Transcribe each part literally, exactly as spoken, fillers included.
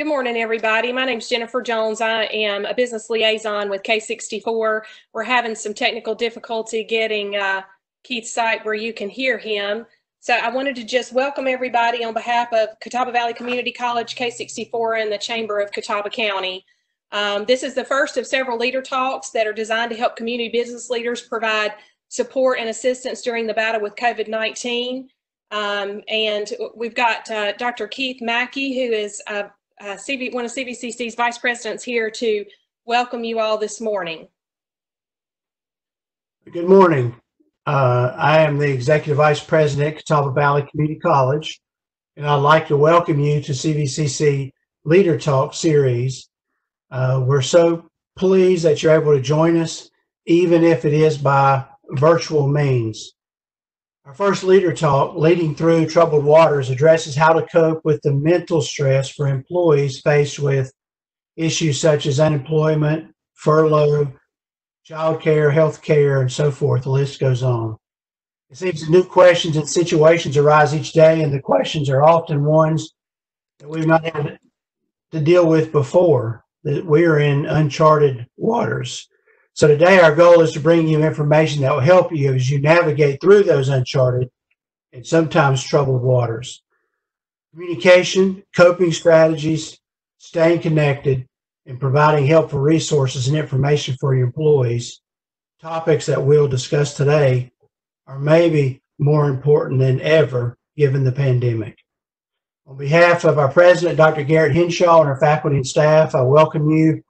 Good morning, everybody. My name is Jennifer Jones. I am a business liaison with K sixty-four. We're having some technical difficulty getting uh, Keith Seip where you can hear him. So I wanted to just welcome everybody on behalf of Catawba Valley Community College, K sixty-four, and the Chamber of Catawba County. Um, this is the first of several leader talks that are designed to help community business leaders provide support and assistance during the battle with COVID nineteen. Um, and we've got uh, Doctor Keith Mackey, who is uh, Uh, C B, one of C B C C's vice presidents, here to welcome you all this morning. Good morning. Uh, I am the executive vice president at Catawba Valley Community College, and I'd like to welcome you to C B C C Leader Talk series. Uh, we're so pleased that you're able to join us, even if it is by virtual means. Our first leader talk, Leading Through Troubled Waters, addresses how to cope with the mental stress for employees faced with issues such as unemployment, furlough, child care, health care, and so forth. The list goes on. It seems that new questions and situations arise each day, and the questions are often ones that we've not had to deal with before, that we are in uncharted waters. So today our goal is to bring you information that will help you as you navigate through those uncharted and sometimes troubled waters. Communication, coping strategies, staying connected, and providing helpful resources and information for your employees. Topics that we'll discuss today are maybe more important than ever given the pandemic. On behalf of our president, Doctor Garrett Hinshaw, and our faculty and staff, I welcome you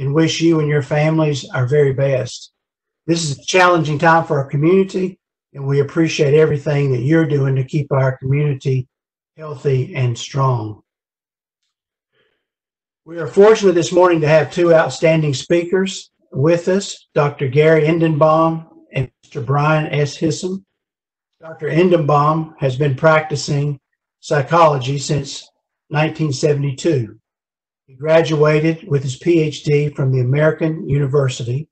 and wish you and your families our very best. This is a challenging time for our community, and we appreciate everything that you're doing to keep our community healthy and strong. We are fortunate this morning to have two outstanding speakers with us, Doctor Gary Indenbaum and Mister Brian S. Hissom. Doctor Indenbaum has been practicing psychology since nineteen seventy-two. He graduated with his P H D from the American University.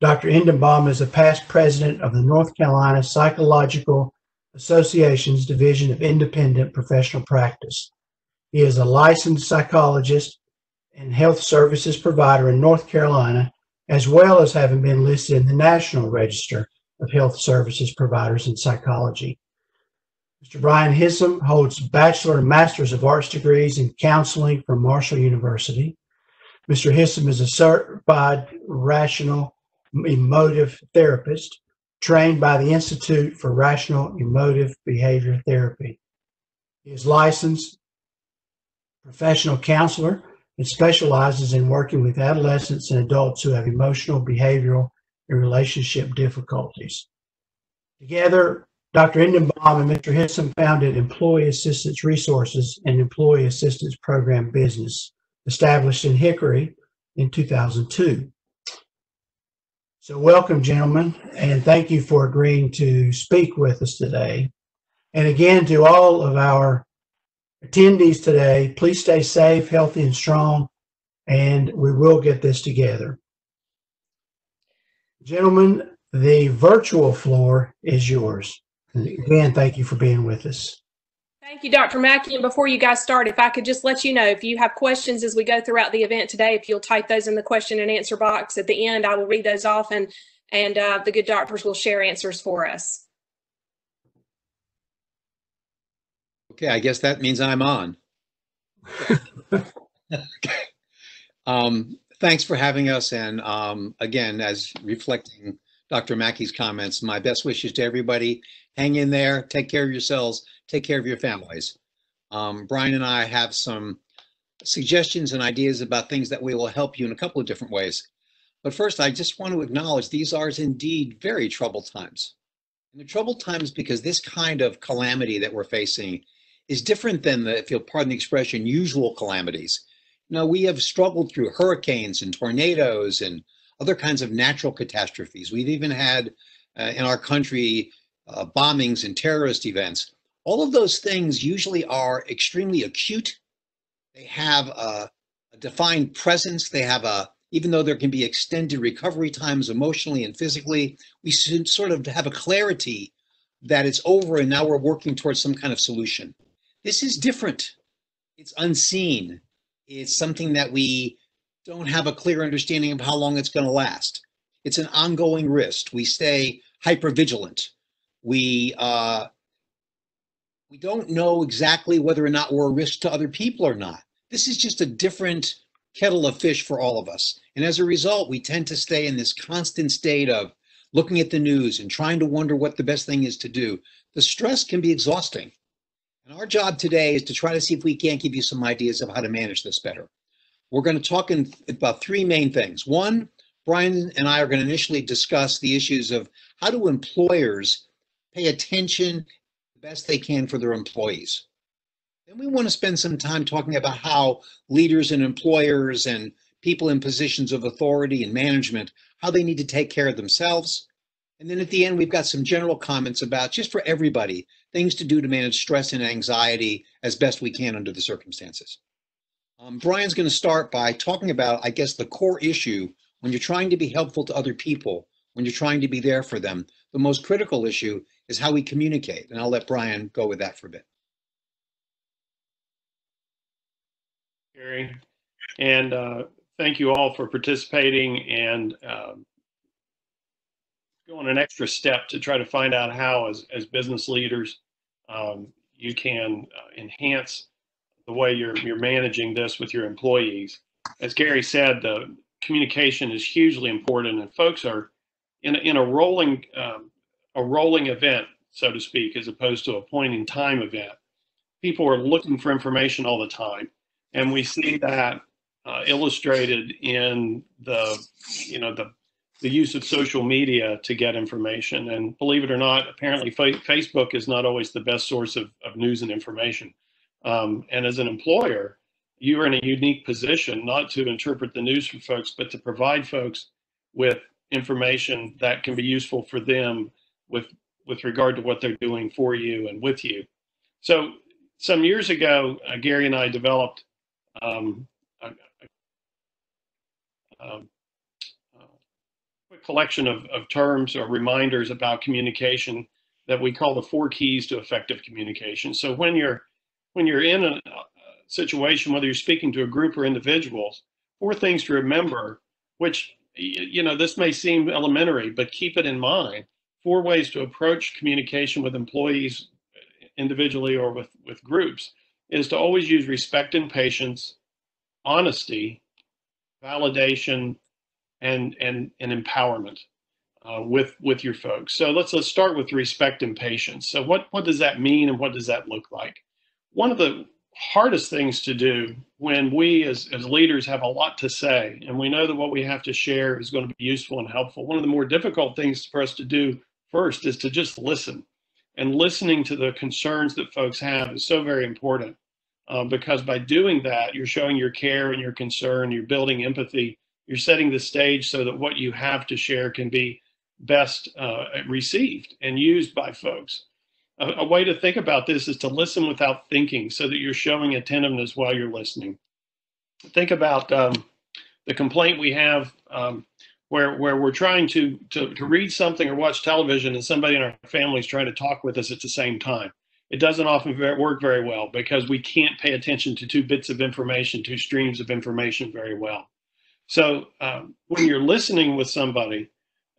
Doctor Indenbaum is a past president of the North Carolina Psychological Association's Division of Independent Professional Practice. He is a licensed psychologist and health services provider in North Carolina, as well as having been listed in the National Register of Health Services Providers in Psychology. Mister Brian Hissom holds Bachelor and Master's of Arts degrees in counseling from Marshall University. Mister Hissom is a certified rational emotive therapist trained by the Institute for Rational Emotive Behavior Therapy. He is licensed professional counselor and specializes in working with adolescents and adults who have emotional, behavioral, and relationship difficulties. Together, Doctor Indenbaum and Mister Hissom founded Employee Assistance Resources and Employee Assistance Program Business, established in Hickory in two thousand two. So welcome, gentlemen, and thank you for agreeing to speak with us today. And again, to all of our attendees today, please stay safe, healthy, and strong, and we will get this together. Gentlemen, the virtual floor is yours. Again, thank you for being with us. Thank you, Doctor Mackey. And before you guys start, if I could just let you know, if you have questions as we go throughout the event today, if you'll type those in the question and answer box at the end, I will read those off, and, and uh, the good doctors will share answers for us. Okay, I guess that means I'm on. um, thanks for having us. And um, again, as reflecting Doctor Mackey's comments, my best wishes to everybody. Hang in there, take care of yourselves, take care of your families. Um, Brian and I have some suggestions and ideas about things that we will help you in a couple of different ways. But first, I just want to acknowledge these are indeed very troubled times. And they're troubled times because this kind of calamity that we're facing is different than the, if you'll pardon the expression, usual calamities. Now, we have struggled through hurricanes and tornadoes and other kinds of natural catastrophes. We've even had uh, in our country uh, bombings and terrorist events. All of those things usually are extremely acute. They have a, a defined presence. They have a, even though there can be extended recovery times emotionally and physically, we should sort of have a clarity that it's over and now we're working towards some kind of solution. This is different. It's unseen. is something that we don't have a clear understanding of how long it's going to last. It's an ongoing risk. We stay hypervigilant. We uh, we don't know exactly whether or not we're a risk to other people or not. This is just a different kettle of fish for all of us. And as a result, we tend to stay in this constant state of looking at the news and trying to wonder what the best thing is to do. The stress can be exhausting. And our job today is to try to see if we can't give you some ideas of how to manage this better. We're going to talk in th- about three main things. One, Brian and I are going to initially discuss the issues of how do employers pay attention the best they can for their employees. Then we want to spend some time talking about how leaders and employers and people in positions of authority and management, how they need to take care of themselves. And then at the end, we've got some general comments about, just for everybody, things to do to manage stress and anxiety as best we can under the circumstances. Um, Brian's going to start by talking about, I guess, the core issue when you're trying to be helpful to other people, when you're trying to be there for them. The most critical issue is how we communicate, and I'll let Brian go with that for a bit. Gary, and uh, thank you all for participating and um, going an extra step to try to find out how, as, as business leaders, um, you can uh, enhance the way you're, you're managing this with your employees. As Gary said, the communication is hugely important, and folks are in a, in a rolling um, a rolling event, so to speak, as opposed to a point in time event. People are looking for information all the time, and we see that uh, illustrated in the you know the the use of social media to get information. And believe it or not, apparently fa Facebook is not always the best source of, of news and information. Um, and as an employer, you are in a unique position not to interpret the news for folks, but to provide folks with information that can be useful for them with with regard to what they're doing for you and with you. So some years ago, uh, Gary and I developed um, a, a, a quick collection of, of terms or reminders about communication that we call the four keys to effective communication. So when you're when you're in a situation, whether you're speaking to a group or individuals, four things to remember, which, you know, this may seem elementary, but keep it in mind. Four ways to approach communication with employees individually or with, with groups is to always use respect and patience, honesty, validation, and and, and empowerment uh, with, with your folks. So let's, let's start with respect and patience. So what, what does that mean and what does that look like? One of the hardest things to do when we as, as leaders have a lot to say and we know that what we have to share is going to be useful and helpful, one of the more difficult things for us to do first is to just listen. And listening to the concerns that folks have is so very important uh, because by doing that, you're showing your care and your concern, you're building empathy, you're setting the stage so that what you have to share can be best uh, received and used by folks. A way to think about this is to listen without thinking so that you're showing attentiveness while you're listening. Think about um, the complaint we have um, where, where we're trying to, to, to read something or watch television and somebody in our family is trying to talk with us at the same time. It doesn't often work very well because we can't pay attention to two bits of information, two streams of information very well. So um, when you're listening with somebody,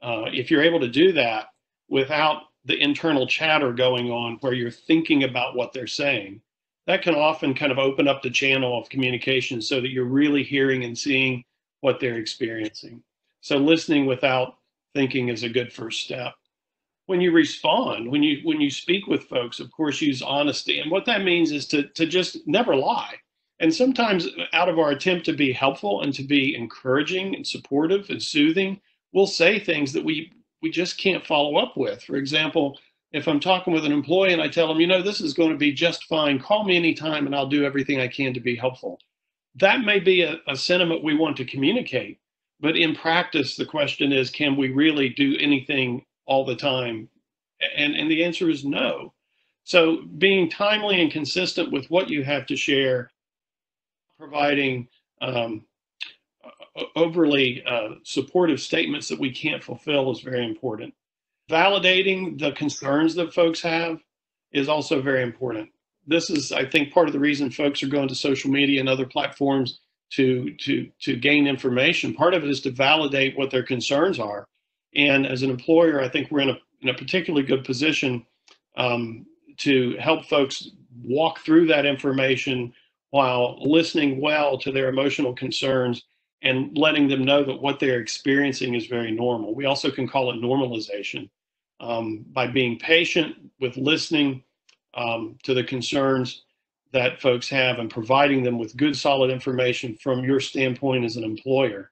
uh, if you're able to do that without the internal chatter going on where you're thinking about what they're saying, that can often kind of open up the channel of communication so that you're really hearing and seeing what they're experiencing. So listening without thinking is a good first step. When you respond, when you when you speak with folks, of course, use honesty. And what that means is to, to just never lie. And sometimes out of our attempt to be helpful and to be encouraging and supportive and soothing, we'll say things that we we just can't follow up with. For example, if I'm talking with an employee and I tell them, you know, this is going to be just fine, call me anytime and I'll do everything I can to be helpful. That may be a, a sentiment we want to communicate, but in practice, the question is, can we really do anything all the time? And, and the answer is no. So being timely and consistent with what you have to share, providing um, overly uh, supportive statements that we can't fulfill is very important. Validating the concerns that folks have is also very important. this is, I think, part of the reason folks are going to social media and other platforms to to to gain information. Part of it is to validate what their concerns are. And as an employer, I think we're in a in a particularly good position um, to help folks walk through that information while listening well to their emotional concerns and letting them know that what they're experiencing is very normal. We also can call it normalization um, by being patient with listening um, to the concerns that folks have and providing them with good, solid information from your standpoint as an employer.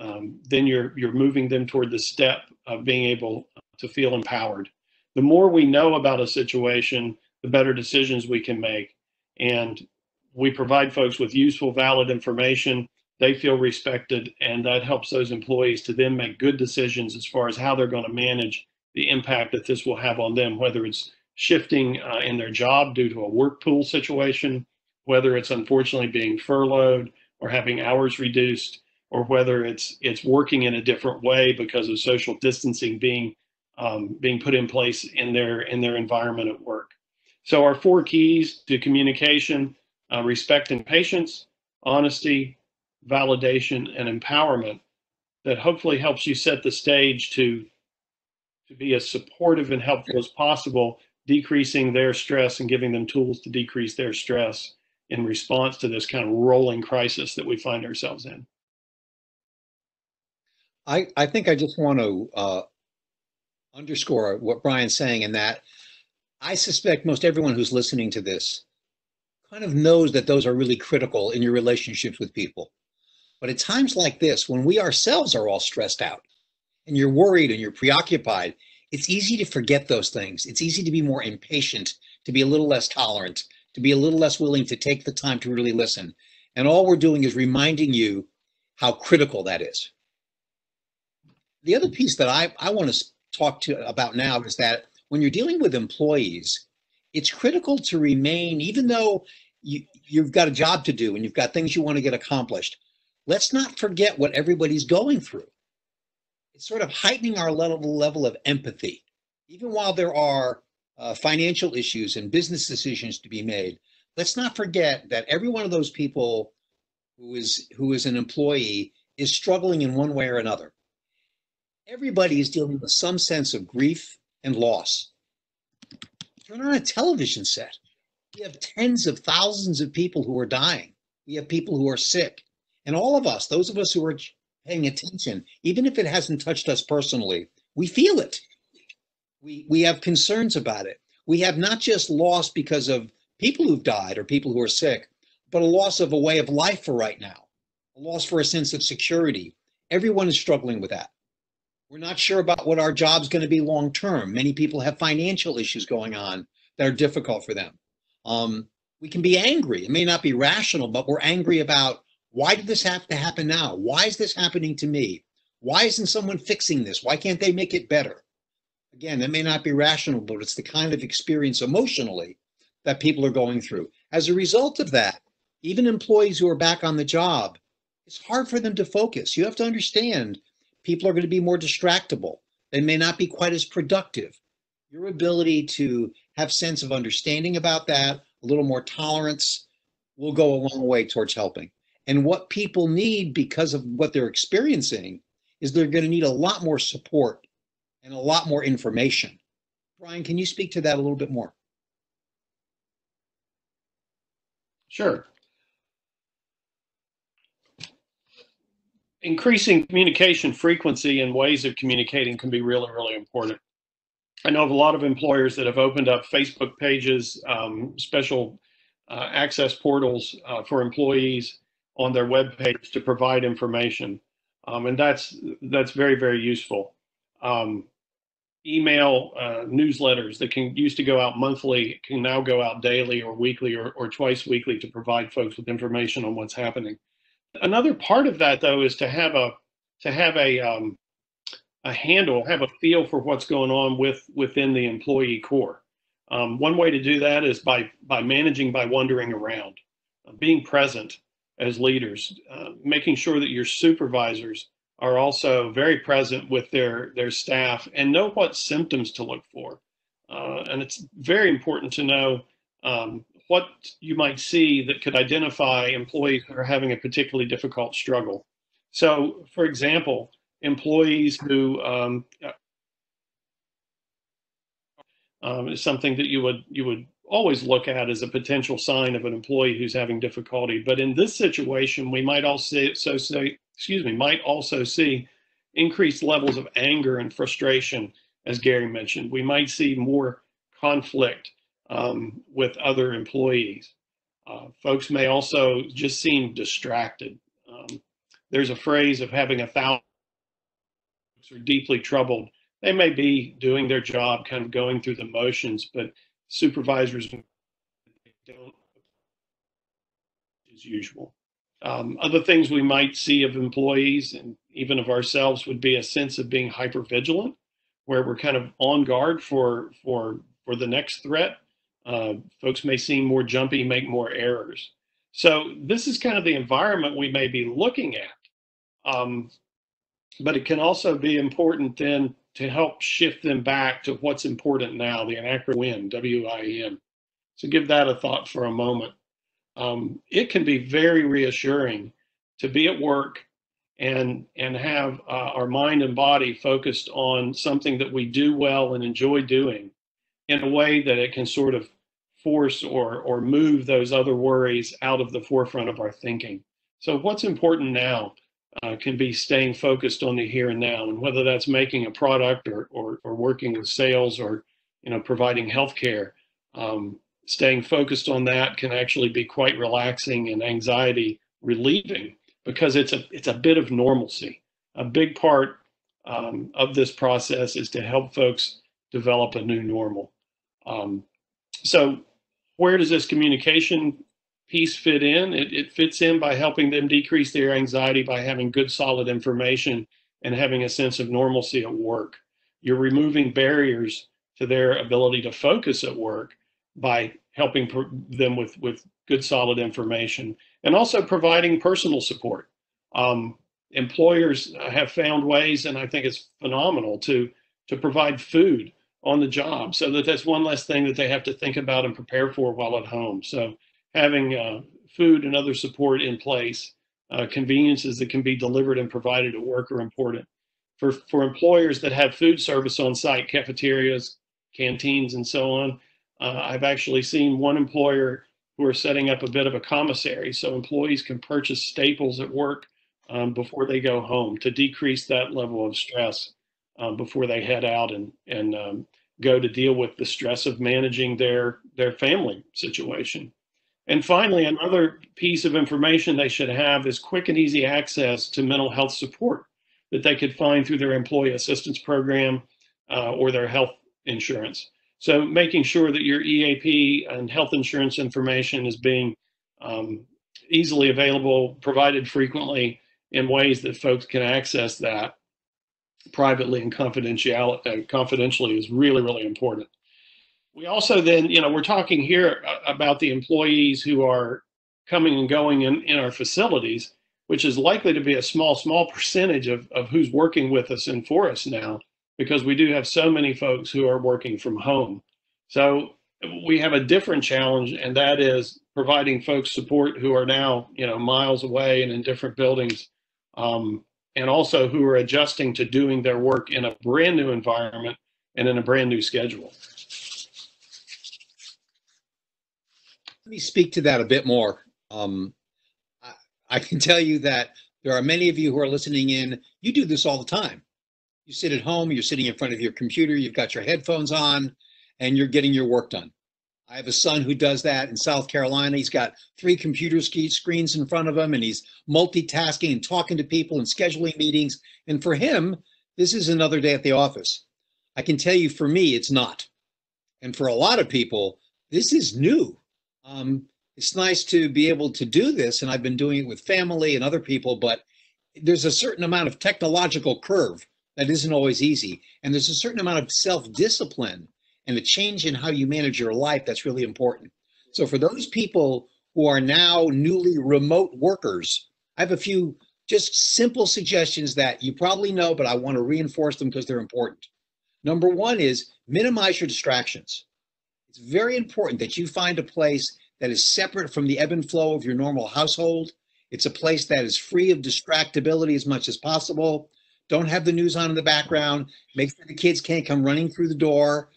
Um, then you're you're moving them toward the step of being able to feel empowered. The more we know about a situation, the better decisions we can make. And we provide folks with useful, valid information. They feel respected, and that helps those employees to then make good decisions as far as how they're going to manage the impact that this will have on them, whether it's shifting uh, in their job due to a work pool situation, whether it's unfortunately being furloughed or having hours reduced, or whether it's it's working in a different way because of social distancing being um, being put in place in their in their environment at work. So our four keys to communication: uh, respect and patience, honesty, validation, and empowerment. That hopefully helps you set the stage to to be as supportive and helpful as possible, decreasing their stress and giving them tools to decrease their stress in response to this kind of rolling crisis that we find ourselves in. I, I think I just want to uh, underscore what Brian's saying, in that I suspect most everyone who's listening to this kind of knows that those are really critical in your relationships with people. But at times like this, when we ourselves are all stressed out and you're worried and you're preoccupied, it's easy to forget those things. It's easy to be more impatient, to be a little less tolerant, to be a little less willing to take the time to really listen. And all we're doing is reminding you how critical that is. The other piece that I, I want to talk to about now is that when you're dealing with employees, it's critical to remain, even though you, you've got a job to do and you've got things you want to get accomplished, let's not forget what everybody's going through. It's sort of heightening our level, level of empathy. Even while there are uh, financial issues and business decisions to be made, let's not forget that every one of those people who is, who is an employee is struggling in one way or another. Everybody is dealing with some sense of grief and loss. Turn on a television set. We have tens of thousands of people who are dying. We have people who are sick. And all of us, those of us who are paying attention, even if it hasn't touched us personally, we feel it. We, we have concerns about it. We have not just loss because of people who've died or people who are sick, but a loss of a way of life for right now, a loss for a sense of security. Everyone is struggling with that. We're not sure about what our job's going to be long term. Many people have financial issues going on that are difficult for them. Um, we can be angry. It may not be rational, but we're angry about, why did this have to happen now? Why is this happening to me? Why isn't someone fixing this? Why can't they make it better? Again, that may not be rational, but it's the kind of experience emotionally that people are going through. As a result of that, even employees who are back on the job, it's hard for them to focus. You have to understand, people are going to be more distractible. They may not be quite as productive. Your ability to have sense of understanding about that, a little more tolerance, will go a long way towards helping. And what people need, because of what they're experiencing, is they're going to need a lot more support and a lot more information. Brian, can you speak to that a little bit more? Sure. Increasing communication frequency and ways of communicating can be really, really important. I know of a lot of employers that have opened up Facebook pages, um, special uh, access portals uh, for employees on their web page to provide information, um, and that's that's very, very useful. Um, email uh, newsletters that can used to go out monthly can now go out daily or weekly or, or twice weekly to provide folks with information on what's happening. Another part of that, though, is to have a to have a um, a handle, have a feel for what's going on with within the employee core. Um, one way to do that is by by managing by wandering around, uh, being present as leaders, uh, making sure that your supervisors are also very present with their their staff and know what symptoms to look for. Uh, and it's very important to know um, what you might see that could identify employees who are having a particularly difficult struggle. So, for example, employees who um, um, is something that you would you would always look at as a potential sign of an employee who's having difficulty. But in this situation, we might also so say, excuse me, might also see increased levels of anger and frustration, as Gary mentioned. We might see more conflict um, with other employees. Uh, folks may also just seem distracted. Um, there's a phrase of having a thousand folks are deeply troubled. They may be doing their job, kind of going through the motions, but supervisors don't, as usual. Um, other things we might see of employees and even of ourselves would be a sense of being hypervigilant, where we're kind of on guard for for for the next threat. Uh, folks may seem more jumpy, make more errors. So this is kind of the environment we may be looking at. Um, but it can also be important then to help shift them back to what's important now, the acronym W I M. So give that a thought for a moment. Um, it can be very reassuring to be at work and and have uh, our mind and body focused on something that we do well and enjoy doing, in a way that it can sort of force or or move those other worries out of the forefront of our thinking. So what's important now uh, can be staying focused on the here and now, and whether that's making a product or or, or working with sales or you know providing healthcare, um, staying focused on that can actually be quite relaxing and anxiety relieving, because it's a it's a bit of normalcy. A big part um, of this process is to help folks develop a new normal. Um, so where does this communication piece fit in? It, it fits in by helping them decrease their anxiety by having good, solid information and having a sense of normalcy at work. You're removing barriers to their ability to focus at work by helping them with, with good, solid information, and also providing personal support. Um, employers have found ways, and I think it's phenomenal, to, to provide food on the job, so that that's one less thing that they have to think about and prepare for while at home. So having uh, food and other support in place, uh, conveniences that can be delivered and provided at work are important. For, for employers that have food service on site, cafeterias, canteens, and so on, Uh, I've actually seen one employer who are setting up a bit of a commissary so employees can purchase staples at work um, before they go home, to decrease that level of stress uh, before they head out and, and um, go to deal with the stress of managing their, their family situation. And finally, another piece of information they should have is quick and easy access to mental health support that they could find through their employee assistance program uh, or their health insurance. So making sure that your E A P and health insurance information is being um, easily available, provided frequently in ways that folks can access that privately and confidentially, is really, really important. We also then, you know, we're talking here about the employees who are coming and going in, in our facilities, which is likely to be a small, small percentage of, of who's working with us and for us now, because we do have so many folks who are working from home. So we have a different challenge, and that is providing folks support who are now, you know, miles away and in different buildings, um, and also who are adjusting to doing their work in a brand new environment and in a brand new schedule. Let me speak to that a bit more. Um, I, I can tell you that there are many of you who are listening in, you do this all the time. You sit at home, you're sitting in front of your computer, you've got your headphones on, and you're getting your work done. I have a son who does that in South Carolina. He's got three computer screens in front of him, and he's multitasking and talking to people and scheduling meetings. And for him, this is another day at the office. I can tell you, for me, it's not. And for a lot of people, this is new. Um, it's nice to be able to do this, and I've been doing it with family and other people, but there's a certain amount of technological curve that isn't always easy. And there's a certain amount of self-discipline and a change in how you manage your life that's really important. So for those people who are now newly remote workers, I have a few just simple suggestions that you probably know, but I want to reinforce them because they're important. Number one is minimize your distractions. It's very important that you find a place that is separate from the ebb and flow of your normal household. It's a place that is free of distractibility as much as possible. Don't have the news on in the background. Make sure the kids can't come running through the door.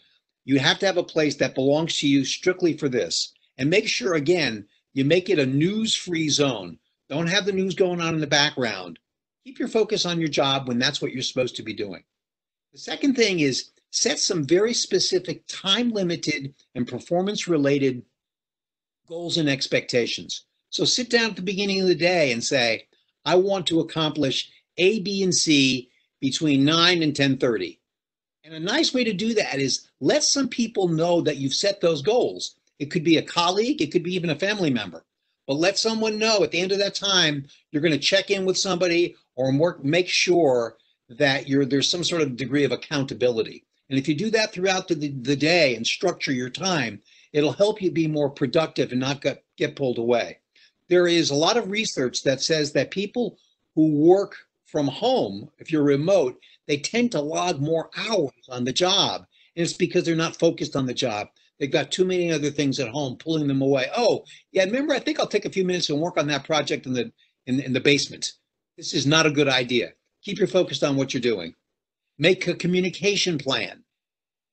You have to have a place that belongs to you strictly for this. And make sure, again, you make it a news-free zone. Don't have the news going on in the background. Keep your focus on your job when that's what you're supposed to be doing. The second thing is set some very specific time-limited and performance-related goals and expectations. So sit down at the beginning of the day and say, I want to accomplish A, B, and C between nine and ten thirty. And a nice way to do that is let some people know that you've set those goals. It could be a colleague, it could be even a family member. But let someone know at the end of that time, you're going to check in with somebody or more, make sure that you're, there's some sort of degree of accountability. And if you do that throughout the, the day and structure your time, it'll help you be more productive and not get, get pulled away. There is a lot of research that says that people who work from home, if you're remote, they tend to log more hours on the job. And it's because they're not focused on the job. They've got too many other things at home pulling them away. Oh, yeah, remember, I think I'll take a few minutes and work on that project in the, in, in the basement. This is not a good idea. Keep your focus on what you're doing. Make a communication plan.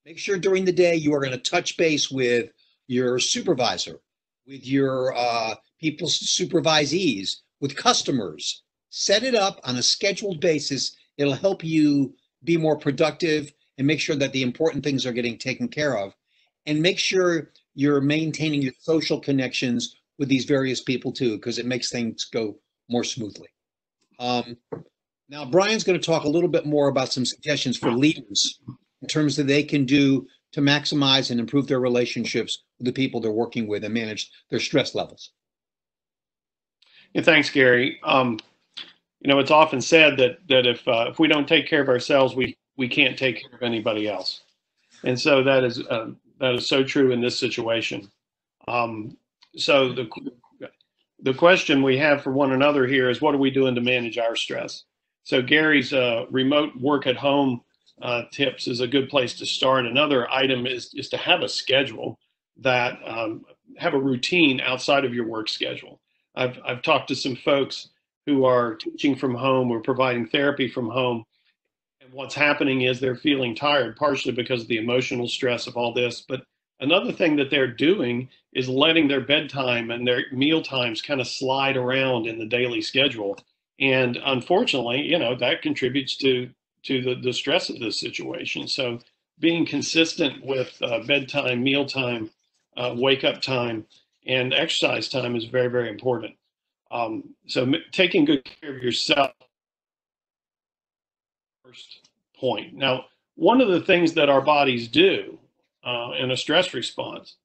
Make sure during the day you are going to touch base with your supervisor, with your uh, people's supervisees, with customers. Set it up on a scheduled basis. It'll help you be more productive and make sure that the important things are getting taken care of. And make sure you're maintaining your social connections with these various people too, because it makes things go more smoothly. Um, now, Brian's going to talk a little bit more about some suggestions for leaders in terms of they can do to maximize and improve their relationships with the people they're working with and manage their stress levels. Yeah, thanks, Gary. Um, you know, it's often said that that if uh, if we don't take care of ourselves, we we can't take care of anybody else, and so that is. Uh, That is so true in this situation. Um, so the the question we have for one another here is, what are we doing to manage our stress? So Gary's uh, remote work at home uh, tips is a good place to start. Another item is is to have a schedule that um, have a routine outside of your work schedule. I've I've talked to some folks who are teaching from home or providing therapy from home. What's happening is they're feeling tired, partially because of the emotional stress of all this. But another thing that they're doing is letting their bedtime and their meal times kind of slide around in the daily schedule. And unfortunately, you know, that contributes to to the, the stress of this situation. So being consistent with uh, bedtime, meal time, uh, wake up time, and exercise time is very, very important. Um, so m taking good care of yourself. First point. Now, one of the things that our bodies do uh, in a stress response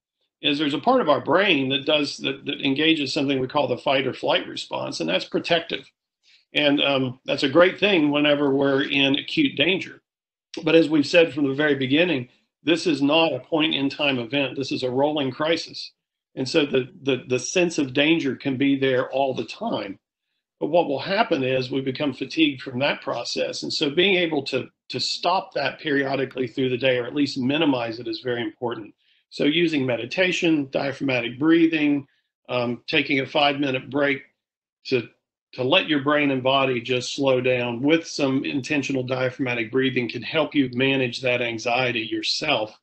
is there's a part of our brain that does that, that engages something we call the fight or flight response, and that's protective. And um, that's a great thing whenever we're in acute danger. But as we've said from the very beginning, this is not a point in time event. This is a rolling crisis. And so the, the, the sense of danger can be there all the time. But what will happen is we become fatigued from that process. And so being able to, to stop that periodically through the day, or at least minimize it, is very important. So using meditation, diaphragmatic breathing, um, taking a five minute break to, to let your brain and body just slow down with some intentional diaphragmatic breathing can help you manage that anxiety yourself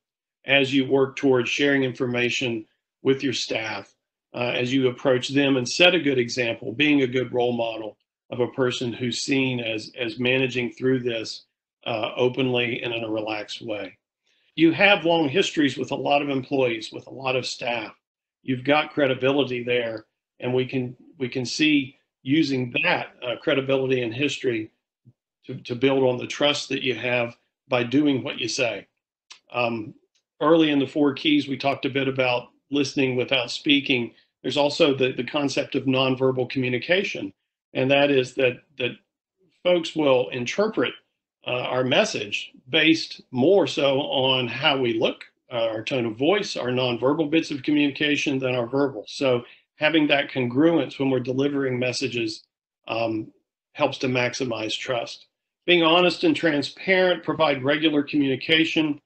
as you work towards sharing information with your staff. Uh, as you approach them and set a good example, being a good role model of a person who's seen as, as managing through this uh, openly and in a relaxed way. You have long histories with a lot of employees, with a lot of staff. You've got credibility there, and we can, we can see using that uh, credibility and history to, to build on the trust that you have by doing what you say. Um, early in the four keys, we talked a bit about listening without speaking. There's also the, the concept of nonverbal communication. And that is that, that folks will interpret uh, our message based more so on how we look, uh, our tone of voice, our nonverbal bits of communication than our verbal. So having that congruence when we're delivering messages um, helps to maximize trust. Being honest and transparent, provide regular communication.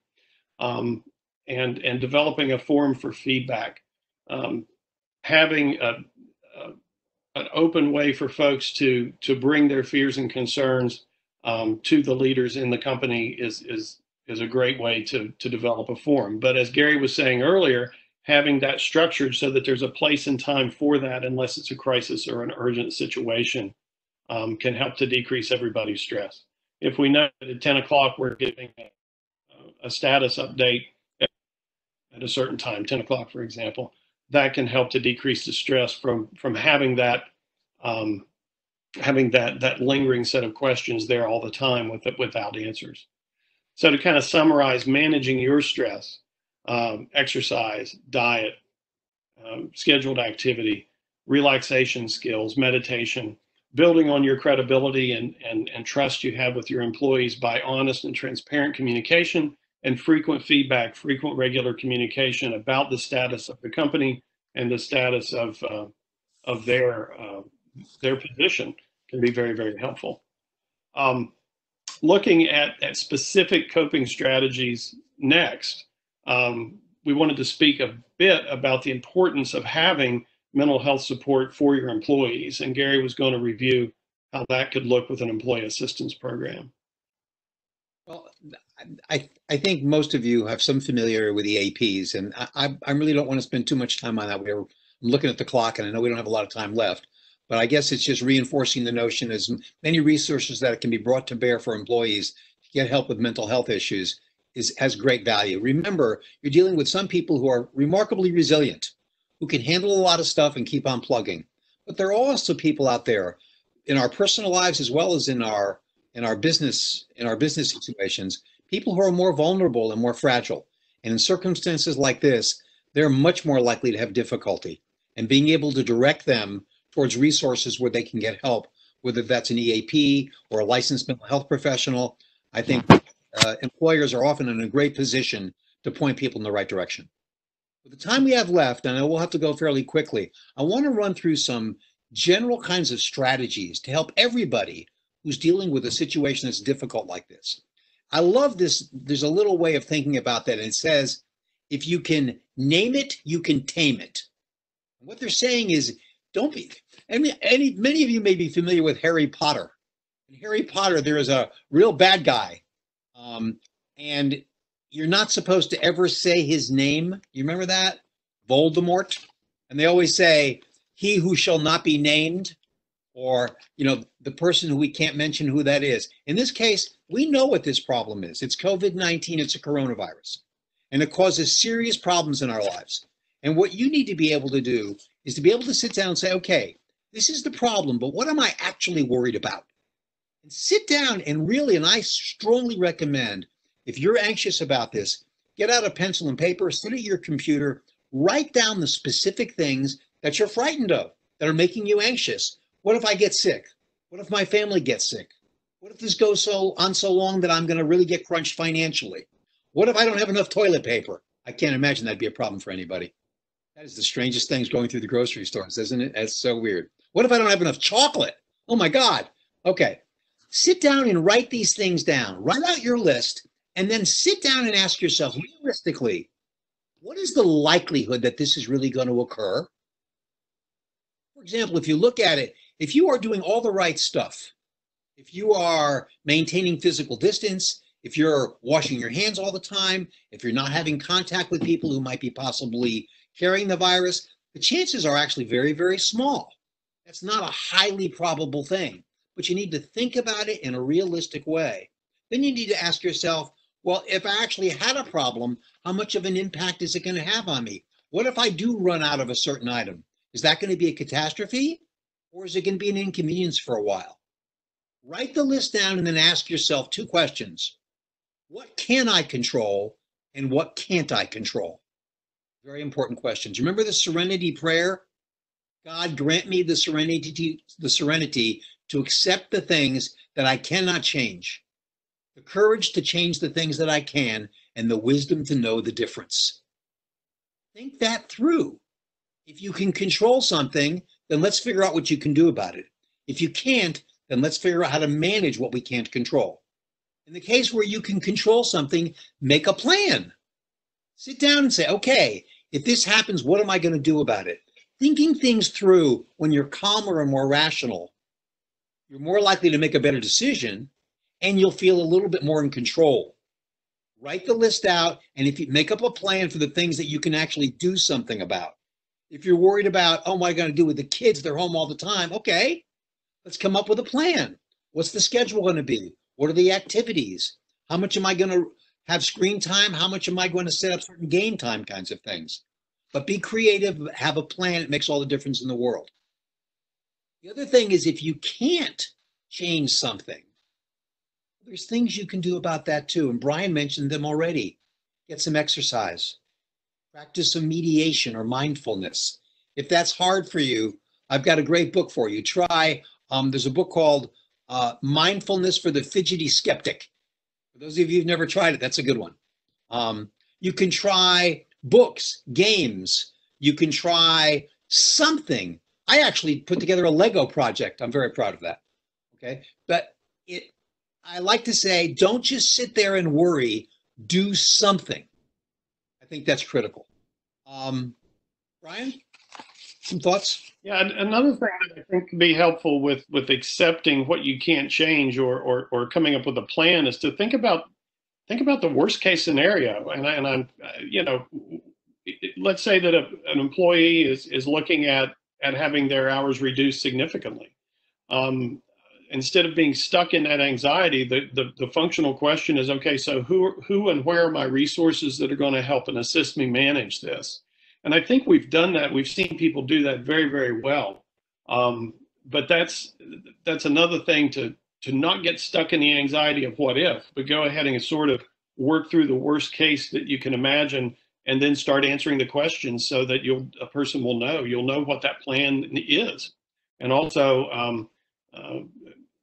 Um, And, and developing a forum for feedback. Um, having a, a, an open way for folks to to bring their fears and concerns um, to the leaders in the company is is is a great way to to develop a forum. But as Gary was saying earlier, having that structured so that there's a place and time for that, unless it's a crisis or an urgent situation, um, can help to decrease everybody's stress. If we know that at ten o'clock we're giving a, a status update at a certain time, ten o'clock, for example, that can help to decrease the stress from from having that um, having that that lingering set of questions there all the time with without answers. So to kind of summarize, managing your stress. Um, exercise, diet, um, scheduled activity, relaxation skills, meditation, building on your credibility and, and, and trust you have with your employees by honest and transparent communication and frequent feedback, frequent regular communication about the status of the company and the status of, uh, of their, uh, their position can be very, very helpful. Um, looking at, at specific coping strategies next, Um, we wanted to speak a bit about the importance of having mental health support for your employees, and Gary was going to review how that could look with an employee assistance program. Well, I, I think most of you have some familiarity with the A Ps, and I, I really don't want to spend too much time on that. We're looking at the clock, and I know we don't have a lot of time left, but I guess it's just reinforcing the notion as many resources that can be brought to bear for employees to get help with mental health issues Is, has great value. Remember, you're dealing with some people who are remarkably resilient, who can handle a lot of stuff and keep on plugging. But there are also people out there in our personal lives as well as in our in our business in our business situations, people who are more vulnerable and more fragile. And in circumstances like this, they're much more likely to have difficulty. And being able to direct them towards resources where they can get help, whether that's an E A P or a licensed mental health professional, I think Uh, employers are often in a great position to point people in the right direction. With the time we have left, and I will have to go fairly quickly, I want to run through some general kinds of strategies to help everybody who's dealing with a situation that's difficult like this. I love this. There's a little way of thinking about that, and it says, if you can name it, you can tame it. And what they're saying is, don't be, any, any, many of you may be familiar with Harry Potter. In Harry Potter, there is a real bad guy. Um, and you're not supposed to ever say his name. You remember that? Voldemort. And they always say, he who shall not be named, or, you know, the person who we can't mention who that is. In this case, we know what this problem is. It's COVID nineteen. It's a coronavirus. And it causes serious problems in our lives. And what you need to be able to do is to be able to sit down and say, okay, this is the problem, but what am I actually worried about? And sit down and really, and I strongly recommend, if you're anxious about this, get out a pencil and paper, sit at your computer, write down the specific things that you're frightened of, that are making you anxious. What if I get sick? What if my family gets sick? What if this goes so on so long that I'm going to really get crunched financially? What if I don't have enough toilet paper? I can't imagine that'd be a problem for anybody. That is the strangest things going through the grocery stores, isn't it? That's so weird. What if I don't have enough chocolate? Oh my God. Okay. Sit down and write these things down. Write out your list, and then sit down and ask yourself, realistically, what is the likelihood that this is really going to occur? For example, if you look at it, if you are doing all the right stuff, if you are maintaining physical distance, if you're washing your hands all the time, if you're not having contact with people who might be possibly carrying the virus, the chances are actually very, very small. That's not a highly probable thing. But you need to think about it in a realistic way. Then you need to ask yourself, well, if I actually had a problem, how much of an impact is it going to have on me? What if I do run out of a certain item? Is that going to be a catastrophe, or is it going to be an inconvenience for a while? Write the list down and then ask yourself two questions. What can I control, and what can't I control? Very important questions. Remember the serenity prayer? God, grant me the serenity, the serenity to accept the things that I cannot change, the courage to change the things that I can, and the wisdom to know the difference. Think that through. If you can control something, then let's figure out what you can do about it. If you can't, then let's figure out how to manage what we can't control. In the case where you can control something, make a plan. Sit down and say, okay, if this happens, what am I going to do about it? thinking things through when you're calmer and more rational, you're more likely to make a better decision, and you'll feel a little bit more in control. Write the list out, and if you make up a plan for the things that you can actually do something about. If you're worried about, oh, what am I going to do with the kids? They're home all the time. Okay, let's come up with a plan. What's the schedule going to be? What are the activities? How much am I going to have screen time? How much am I going to set up certain game time kinds of things? But be creative, have a plan. It makes all the difference in the world. The other thing is, if you can't change something, there's things you can do about that too. And Brian mentioned them already. Get some exercise. Practice some mediation or mindfulness. If that's hard for you, I've got a great book for you. Try, um, there's a book called uh, Mindfulness for the Fidgety Skeptic. For those of you who've never tried it, that's a good one. Um, you can try books, games. You can try something. I actually put together a Lego project. I'm very proud of that. Okay, but it, I like to say, don't just sit there and worry. Do something. I think that's critical. Um, Brian, some thoughts? Yeah, another thing that I think can be helpful with with accepting what you can't change or or, or coming up with a plan is to think about think about the worst case scenario. And, I, and I'm, you know, let's say that a, an employee is is looking at at having their hours reduced significantly. Um, instead of being stuck in that anxiety, the, the, the functional question is, okay, so who, who and where are my resources that are going to help and assist me manage this? And I think we've done that. We've seen people do that very, very well. Um, but that's, that's another thing, to, to not get stuck in the anxiety of what if, but go ahead and sort of work through the worst case that you can imagine, and then start answering the questions so that you'll, a person will know, you'll know what that plan is. And also um, uh,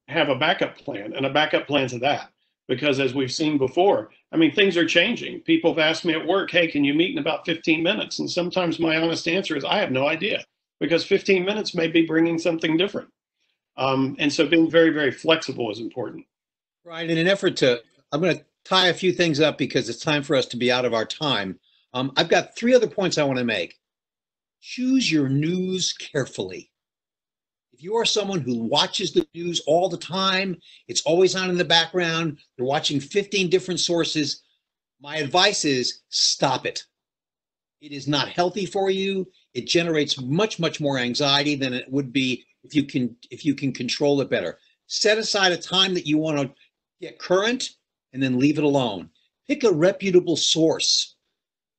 have a backup plan and a backup plan to that. Because as we've seen before, I mean, things are changing. People have asked me at work, hey, can you meet in about fifteen minutes? And sometimes my honest answer is, I have no idea, because fifteen minutes may be bringing something different. Um, and so being very, very flexible is important. Right, in an effort to, I'm gonna tie a few things up because it's time for us to be out of our time. Um, I've got three other points I wanna make. Choose your news carefully. If you are someone who watches the news all the time, it's always on in the background, you're watching fifteen different sources, my advice is stop it. It is not healthy for you. It generates much, much more anxiety than it would be if you can, if you can control it better. Set aside a time that you want to get current and then leave it alone. Pick a reputable source.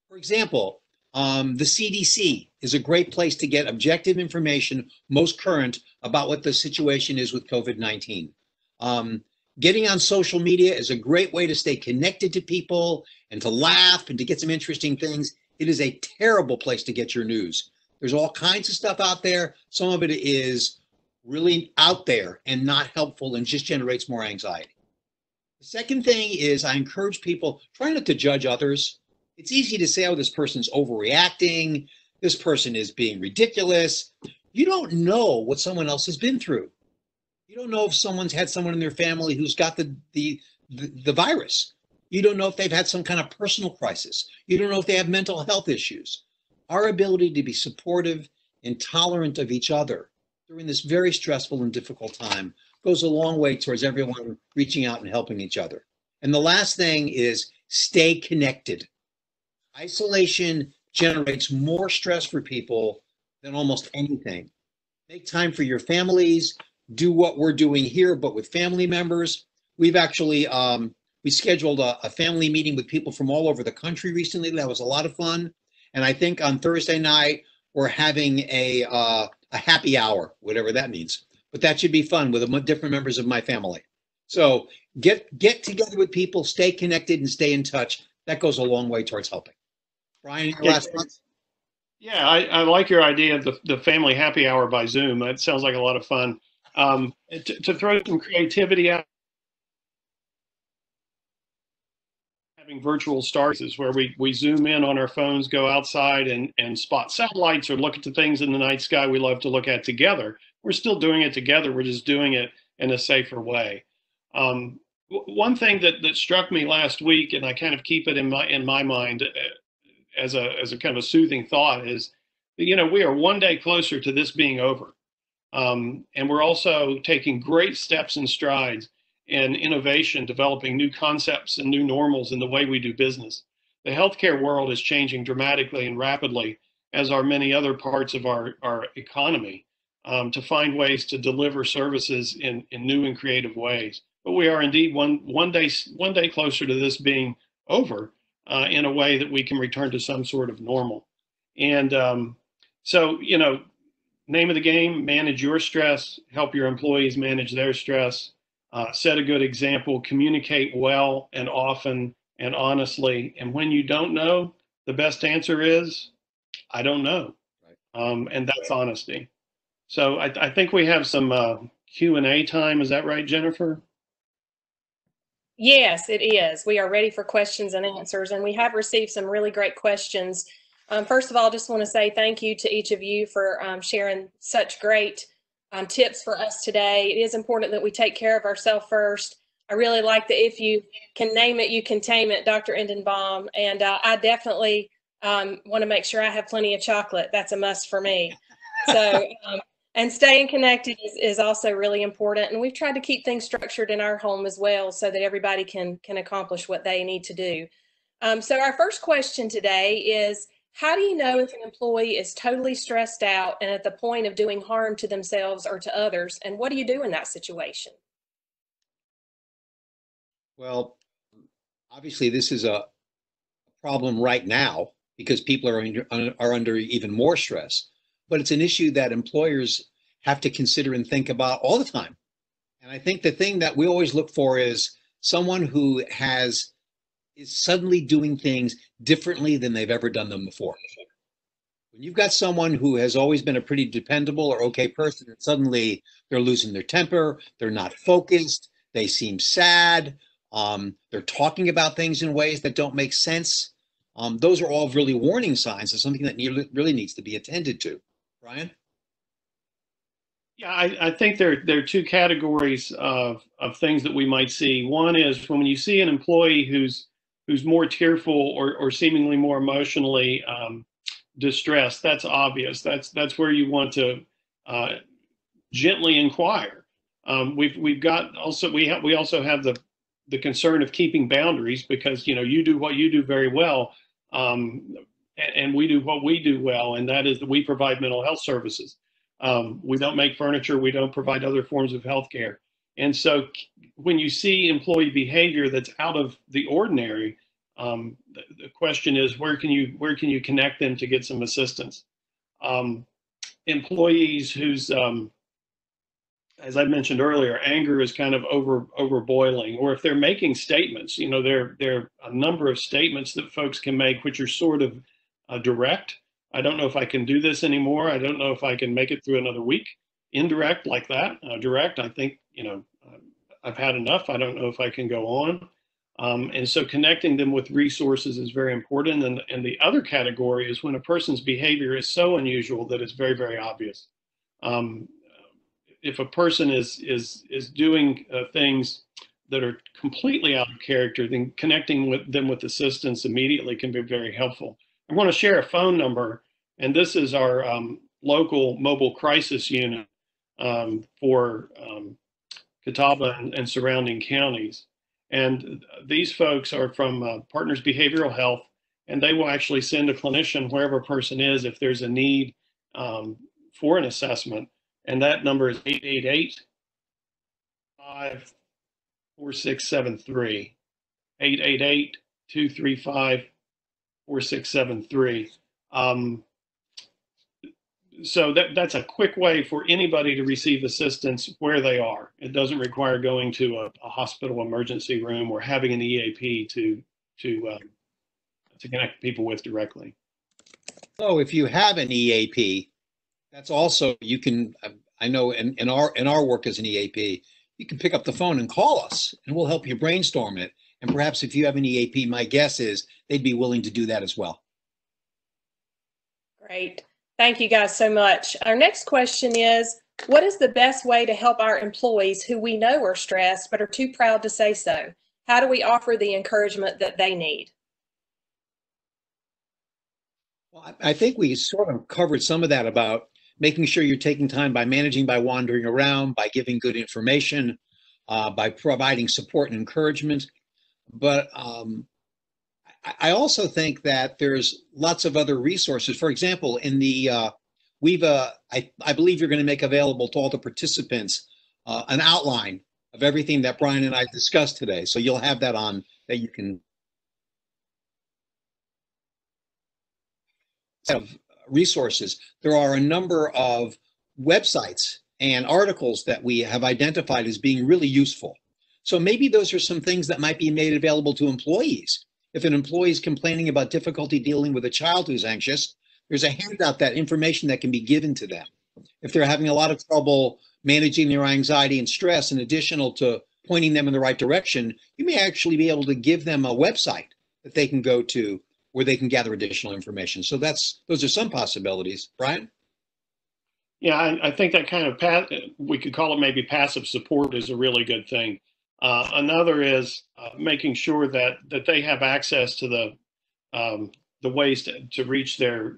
For example, Um, the C D C is a great place to get objective information, most current, about what the situation is with COVID nineteen. Um, getting on social media is a great way to stay connected to people and to laugh and to get some interesting things. It is a terrible place to get your news. There's all kinds of stuff out there. Some of it is really out there and not helpful and just generates more anxiety. The second thing is, I encourage people, try not to judge others. It's easy to say, oh, this person's overreacting. This person is being ridiculous. You don't know what someone else has been through. You don't know if someone's had someone in their family who's got the, the, the, the virus. You don't know if they've had some kind of personal crisis. You don't know if they have mental health issues. Our ability to be supportive and tolerant of each other during this very stressful and difficult time goes a long way towards everyone reaching out and helping each other. And the last thing is, stay connected. Isolation generates more stress for people than almost anything. Make time for your families. Do what we're doing here, but with family members. We've actually, um, we scheduled a, a family meeting with people from all over the country recently. That was a lot of fun. And I think on Thursday night, we're having a, uh, a happy hour, whatever that means. But that should be fun with different members of my family. So get, get together with people, stay connected and stay in touch. That goes a long way towards helping. Brian, your last thoughts? Yeah, I, I like your idea of the, the family happy hour by Zoom. That sounds like a lot of fun. Um, to, to throw some creativity out, having virtual starts where we, we zoom in on our phones, go outside and, and spot satellites or look at the things in the night sky we love to look at together. We're still doing it together. We're just doing it in a safer way. Um, one thing that, that struck me last week, and I kind of keep it in my, in my mind, uh, as a as a kind of a soothing thought, is you know, we are one day closer to this being over. Um, and we're also taking great steps and strides in innovation, developing new concepts and new normals in the way we do business. The healthcare world is changing dramatically and rapidly, as are many other parts of our, our economy, um, to find ways to deliver services in, in new and creative ways. But we are indeed one, one, day, one day closer to this being over uh, in a way that we can return to some sort of normal. And um, so, you know, name of the game, manage your stress, help your employees manage their stress, uh, set a good example, communicate well and often and honestly. And when you don't know, the best answer is, I don't know. Right. Um, and that's right. Honesty. So I, I think we have some uh, Q and A time. Is that right, Jennifer? Yes, it is. We are ready for questions and answers, and we have received some really great questions. Um, first of all, I just want to say thank you to each of you for um, sharing such great um, tips for us today. It is important that we take care of ourselves first. I really like the if you can name it, you can tame it, Doctor Indenbaum, and uh, I definitely um, want to make sure I have plenty of chocolate. That's a must for me. So, um, and staying connected is, is also really important, and we've tried to keep things structured in our home as well so that everybody can, can accomplish what they need to do. Um, so our first question today is, how do you know if an employee is totally stressed out and at the point of doing harm to themselves or to others? And what do you do in that situation? Well, obviously this is a problem right now because people are under, are under even more stress, but it's an issue that employers have to consider and think about all the time. And I think the thing that we always look for is someone who has is suddenly doing things differently than they've ever done them before. When you've got someone who has always been a pretty dependable or okay person, and suddenly they're losing their temper, they're not focused, they seem sad, um, they're talking about things in ways that don't make sense. Um, those are all really warning signs of something that really needs to be attended to. Brian? Yeah, I, I think there, there are two categories of, of things that we might see. One is when you see an employee who's who's more tearful or, or seemingly more emotionally um, distressed, that's obvious. That's that's where you want to uh, gently inquire. Um, we've we've got also we have we also have the the concern of keeping boundaries because you know you do what you do very well, um, and, and we do what we do well, and that is that we provide mental health services. Um, we don't make furniture. We don't provide other forms of healthcare. And so when you see employee behavior that's out of the ordinary, um, the, the question is, where can you where can you connect them to get some assistance? Um, employees whose, um, as I mentioned earlier, anger is kind of over overboiling, or if they're making statements, you know, there, there are a number of statements that folks can make which are sort of uh, direct. I don't know if I can do this anymore. I don't know if I can make it through another week. Indirect like that, uh, direct, I think, you know, I've had enough. I don't know if I can go on. Um, and so connecting them with resources is very important. And, and the other category is when a person's behavior is so unusual that it's very, very obvious. Um, if a person is, is, is doing uh, things that are completely out of character, then connecting with them with assistance immediately can be very helpful. I want to share a phone number, and this is our um, local mobile crisis unit um, for um, Catawba and, and surrounding counties. And these folks are from uh, Partners Behavioral Health, and they will actually send a clinician wherever a person is if there's a need um, for an assessment. And that number is eight eight eight, five four six seven three, eight eight eight, two three five, four six seven three. Um, so that, that's a quick way for anybody to receive assistance where they are. It doesn't require going to a, a hospital emergency room or having an E A P to, to, uh, to connect people with directly. So if you have an E A P, that's also, you can, I know in, in, our, in our work as an E A P, you can pick up the phone and call us and we'll help you brainstorm it. And perhaps if you have an E A P, my guess is they'd be willing to do that as well. Great. Thank you guys so much. Our next question is, what is the best way to help our employees who we know are stressed but are too proud to say so? How do we offer the encouragement that they need? Well, I think we sort of covered some of that about making sure you're taking time by managing, by wandering around, by giving good information, uh, by providing support and encouragement. But um, I also think that there's lots of other resources. For example, in the, uh, we've, uh, I, I believe you're going to make available to all the participants uh, an outline of everything that Brian and I discussed today. So you'll have that on that you can. Of resources. There are a number of websites and articles that we have identified as being really useful. So maybe those are some things that might be made available to employees. If an employee is complaining about difficulty dealing with a child who's anxious, there's a handout, that information that can be given to them. If they're having a lot of trouble managing their anxiety and stress, in addition to pointing them in the right direction, you may actually be able to give them a website that they can go to where they can gather additional information. So that's, those are some possibilities. Brian? Yeah, I, I think that kind of, pat, we could call it maybe passive support, is a really good thing. Uh, another is uh, making sure that that they have access to the um, the ways to, to reach their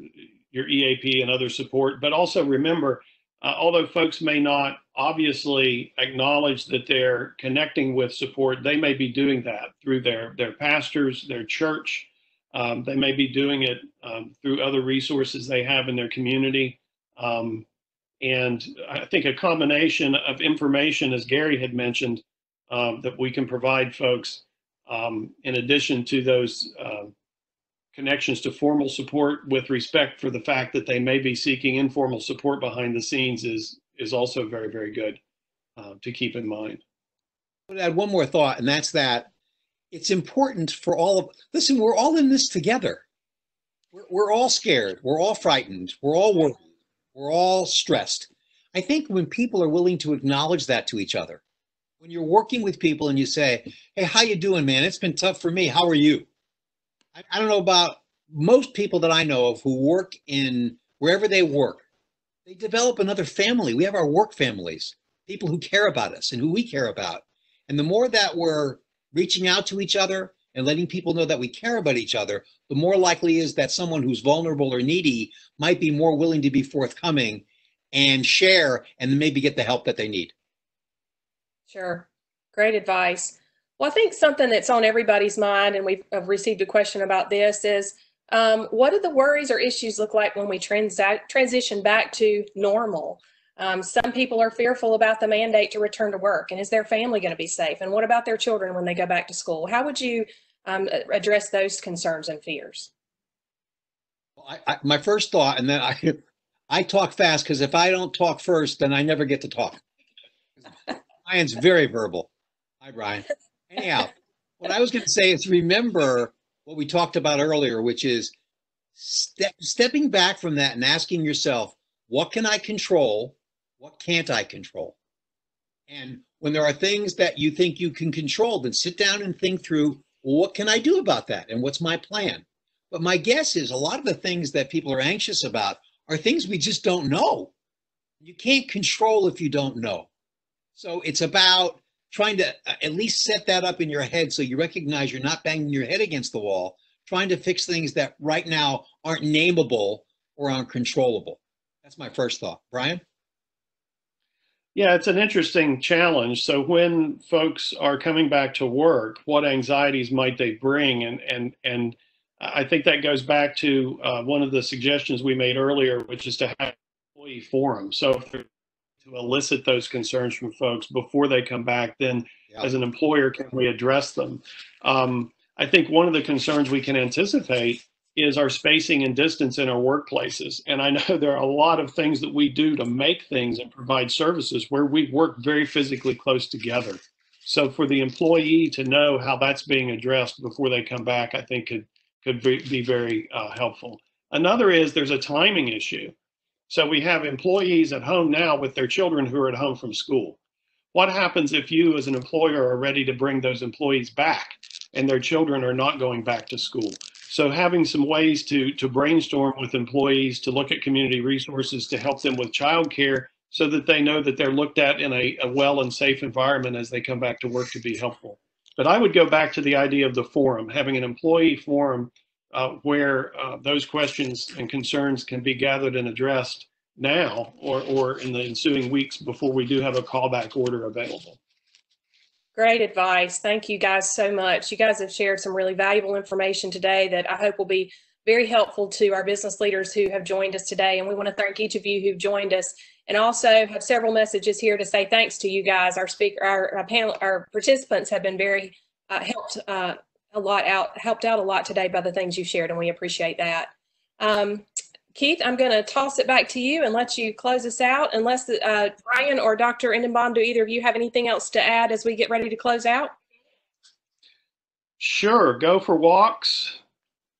your E A P and other support. But also remember, uh, although folks may not obviously acknowledge that they're connecting with support, they may be doing that through their their pastors, their church. Um, they may be doing it um, through other resources they have in their community. Um, and I think a combination of information, as Gary had mentioned, uh, that we can provide folks um, in addition to those uh, connections to formal support with respect for the fact that they may be seeking informal support behind the scenes is, is also very, very good uh, to keep in mind. I would add one more thought, and that's that it's important for all of, listen, we're all in this together. We're, we're all scared. We're all frightened. We're all worried. We're all stressed. I think when people are willing to acknowledge that to each other, when you're working with people and you say, hey, how you doing, man? It's been tough for me. How are you? I, I don't know about most people that I know of who work in wherever they work. They develop another family. We have our work families, people who care about us and who we care about. And the more that we're reaching out to each other and letting people know that we care about each other, the more likely is that someone who's vulnerable or needy might be more willing to be forthcoming and share and maybe get the help that they need. Sure. Great advice. Well, I think something that's on everybody's mind, and we've received a question about this, is um, what do the worries or issues look like when we transact, transition back to normal? Um, some people are fearful about the mandate to return to work, and is their family going to be safe? And what about their children when they go back to school? How would you um, address those concerns and fears? Well, I, I, my first thought, and then I, I talk fast because if I don't talk first, then I never get to talk. Brian's very verbal. Hi, Brian. Anyhow, what I was going to say is remember what we talked about earlier, which is ste- stepping back from that and asking yourself, what can I control? What can't I control? And when there are things that you think you can control, then sit down and think through, well, what can I do about that? And what's my plan? But my guess is a lot of the things that people are anxious about are things we just don't know. You can't control if you don't know. So it's about trying to at least set that up in your head so you recognize you're not banging your head against the wall, trying to fix things that right now aren't nameable or aren't controllable. That's my first thought. Brian? Yeah, it's an interesting challenge. So when folks are coming back to work, what anxieties might they bring? And and and I think that goes back to uh, one of the suggestions we made earlier, which is to have an employee forum. So if they're to elicit those concerns from folks before they come back, then yeah. As an employer, can we address them? Um, I think one of the concerns we can anticipate is our spacing and distance in our workplaces. And I know there are a lot of things that we do to make things and provide services where we work very physically close together. So for the employee to know how that's being addressed before they come back, I think could, could be very uh, helpful. Another is there's a timing issue. So we have employees at home now with their children who are at home from school. What happens if you as an employer are ready to bring those employees back and their children are not going back to school? So having some ways to, to brainstorm with employees, to look at community resources, to help them with childcare so that they know that they're looked at in a, a well and safe environment as they come back to work, to be helpful. But I would go back to the idea of the forum, having an employee forum uh, where uh, those questions and concerns can be gathered and addressed now or, or in the ensuing weeks before we do have a callback order available. Great advice. Thank you guys so much. You guys have shared some really valuable information today that I hope will be very helpful to our business leaders who have joined us today. And we want to thank each of you who've joined us, and also have several messages here to say thanks to you guys. Our speaker, our, our panel, our participants have been very uh, helped uh, a lot out, helped out a lot today by the things you shared, and we appreciate that. Um, Keith, I'm going to toss it back to you and let you close us out, unless uh, Brian or Doctor Indenbaum, do either of you have anything else to add as we get ready to close out? Sure. Go for walks.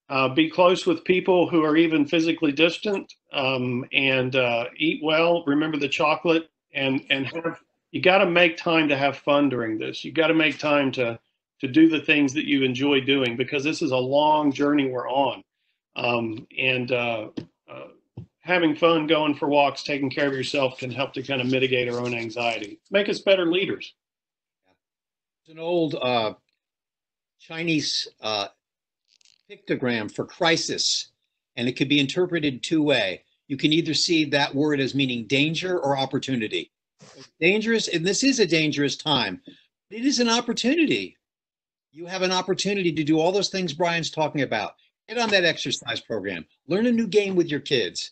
Uh, be close with people who are even physically distant, um, and uh, eat well. Remember the chocolate, and and have, you got to make time to have fun during this. You got to make time to to do the things that you enjoy doing, because this is a long journey we're on. Um, and uh, uh, having fun, going for walks, taking care of yourself can help to kind of mitigate our own anxiety, make us better leaders. It's an old uh, Chinese Uh, pictogram for crisis, and it could be interpreted two ways. You can either see that word as meaning danger or opportunity. It's dangerous, and this is a dangerous time, but it is an opportunity. You have an opportunity to do all those things Brian's talking about. Get on that exercise program. Learn a new game with your kids.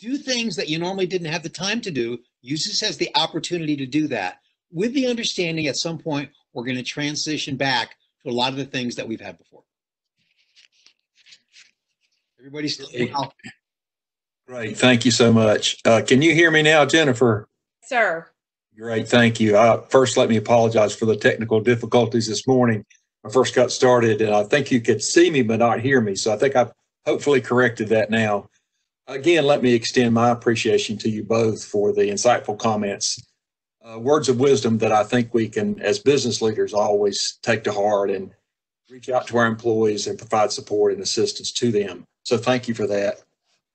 Do things that you normally didn't have the time to do. Use this as the opportunity to do that, with the understanding at some point we're going to transition back to a lot of the things that we've had before. Everybody's still out. Great. Thank you so much. Uh, can you hear me now, Jennifer? Yes, sir. Great. Thank you. Uh, first, let me apologize for the technical difficulties this morning. I first got started, and I think you could see me but not hear me. So I think I've hopefully corrected that now. Again, let me extend my appreciation to you both for the insightful comments, uh, words of wisdom that I think we can, as business leaders, always take to heart and reach out to our employees and provide support and assistance to them. So thank you for that.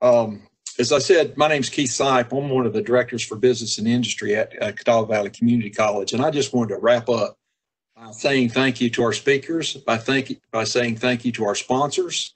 Um, as I said, my name's Keith Seip. I'm one of the directors for business and industry at uh, Catawba Valley Community College. And I just wanted to wrap up by saying thank you to our speakers, by, thank, by saying thank you to our sponsors.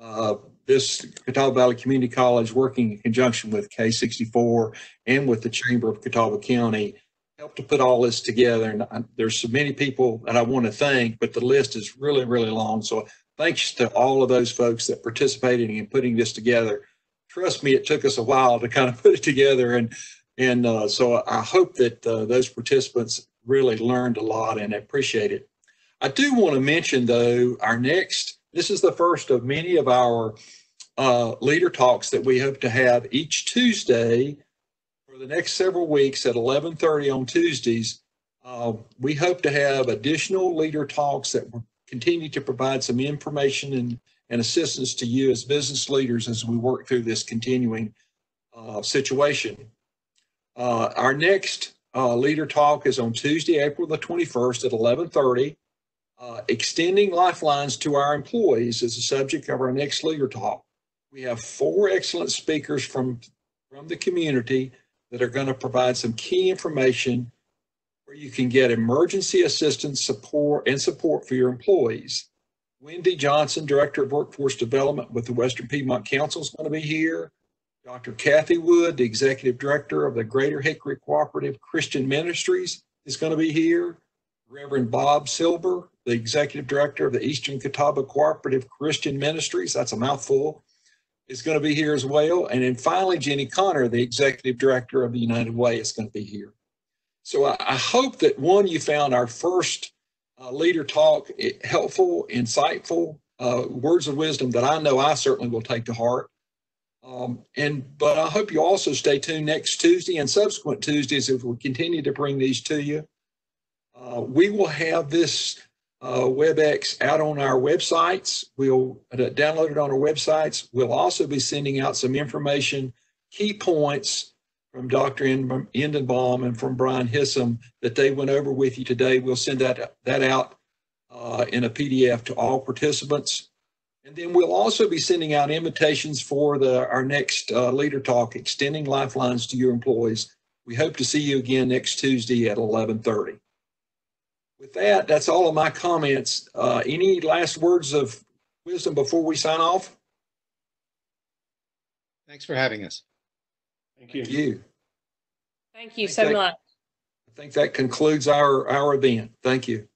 Uh, this Catawba Valley Community College, working in conjunction with K sixty-four and with the Chamber of Catawba County, helped to put all this together. And I, there's so many people that I want to thank, but the list is really, really long. So thanks to all of those folks that participated in putting this together. Trust me, it took us a while to kind of put it together. And and uh, so I hope that uh, those participants really learned a lot and appreciate it. I do want to mention, though, our next, this is the first of many of our uh, leader talks that we hope to have each Tuesday for the next several weeks at eleven thirty on Tuesdays. Uh, we hope to have additional leader talks that were continue to provide some information and, and assistance to you as business leaders as we work through this continuing uh, situation. Uh, our next uh, leader talk is on Tuesday, April the twenty-first at eleven thirty. Uh, Extending Lifelines to Our Employees is the subject of our next leader talk. We have four excellent speakers from, from the community that are going to provide some key information where you can get emergency assistance support and support for your employees. Wendy Johnson, Director of Workforce Development with the Western Piedmont Council, is going to be here. Doctor Kathy Wood, the Executive Director of the Greater Hickory Cooperative Christian Ministries, is going to be here. Reverend Bob Silver, the Executive Director of the Eastern Catawba Cooperative Christian Ministries, that's a mouthful, is going to be here as well. And then finally, Jenny Conner, the Executive Director of the United Way, is going to be here. So I hope that, one, you found our first uh, leader talk helpful, insightful, uh, words of wisdom that I know I certainly will take to heart. Um, and but I hope you also stay tuned next Tuesday and subsequent Tuesdays if we continue to bring these to you. Uh, we will have this uh, WebEx out on our websites. We'll download it on our websites. We'll also be sending out some information, key points, from Doctor Indenbaum and from Brian Hissom that they went over with you today. We'll send that, that out uh, in a P D F to all participants. And then we'll also be sending out invitations for the, our next uh, leader talk, Extending Lifelines to Your Employees. We hope to see you again next Tuesday at eleven thirty. With that, that's all of my comments. Uh, any last words of wisdom before we sign off? Thanks for having us. Thank you. Thank you, Thank you so that, much. I think that concludes our, our event. Thank you.